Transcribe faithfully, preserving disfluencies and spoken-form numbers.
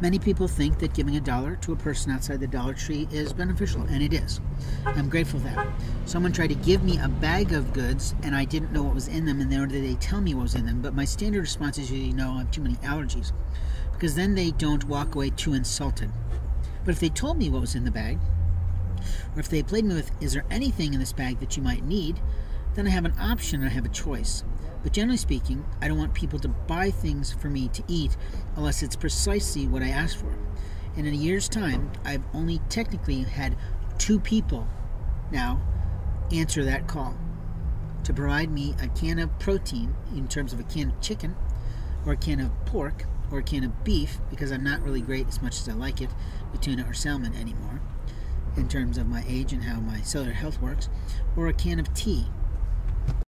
Many people think that giving a dollar to a person outside the Dollar Tree is beneficial, and it is. I'm grateful for that. Someone tried to give me a bag of goods, and I didn't know what was in them, and nor did they tell me what was in them. But my standard response is, you know, I have too many allergies, because then they don't walk away too insulted. But if they told me what was in the bag, or if they played me with, is there anything in this bag that you might need, then I have an option and I have a choice. But generally speaking, I don't want people to buy things for me to eat unless it's precisely what I asked for. And in a year's time, I've only technically had two people now answer that call to provide me a can of protein in terms of a can of chicken or a can of pork or a can of beef, because I'm not really great as much as I like it with tuna or salmon anymore in terms of my age and how my cellular health works, or a can of tea.